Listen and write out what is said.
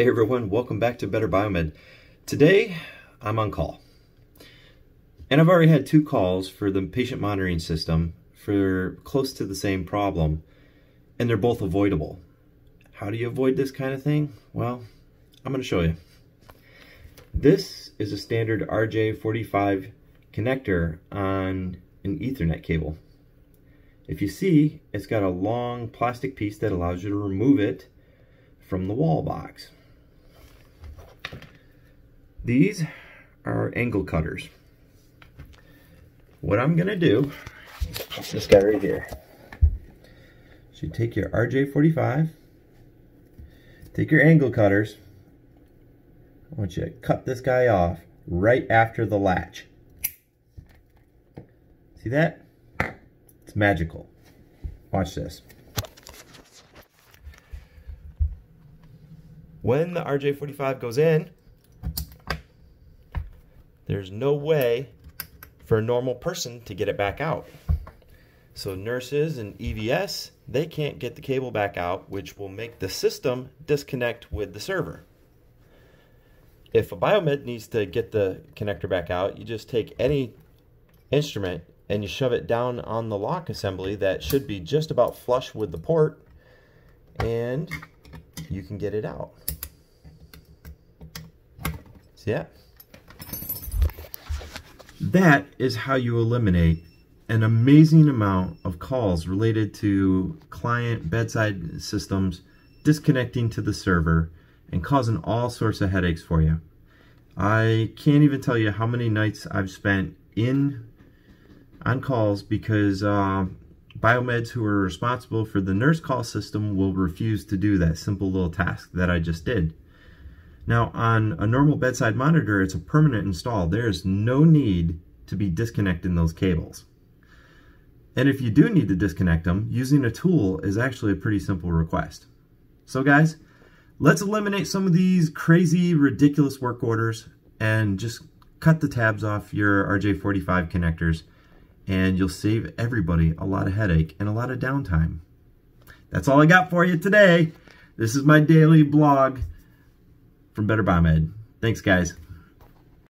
Hey everyone, welcome back to Better Biomed. Today, I'm on call. And I've already had two calls for the patient monitoring system for close to the same problem, and they're both avoidable. How do you avoid this kind of thing? Well, I'm going to show you. This is a standard RJ45 connector on an Ethernet cable. If you see, it's got a long plastic piece that allows you to remove it from the wall box. These are angle cutters. What I'm gonna do is put this guy right here. So you take your RJ45, take your angle cutters. I want you to cut this guy off right after the latch. See that? It's magical. Watch this. When the RJ45 goes in, there's no way for a normal person to get it back out. So nurses and EVS, they can't get the cable back out, which will make the system disconnect with the server. If a biomed needs to get the connector back out, you just take any instrument and you shove it down on the lock assembly that should be just about flush with the port, and you can get it out. See that? That is how you eliminate an amazing amount of calls related to client bedside systems disconnecting to the server and causing all sorts of headaches for you. I can't even tell you how many nights I've spent on calls because biomeds who are responsible for the nurse call system will refuse to do that simple little task that I just did. Now, on a normal bedside monitor, it's a permanent install. There is no need to be disconnecting those cables. And if you do need to disconnect them, using a tool is actually a pretty simple request. So guys, let's eliminate some of these crazy, ridiculous work orders and just cut the tabs off your RJ45 connectors, and you'll save everybody a lot of headache and a lot of downtime. That's all I got for you today. This is my daily blog from Better Biomed. Thanks, guys.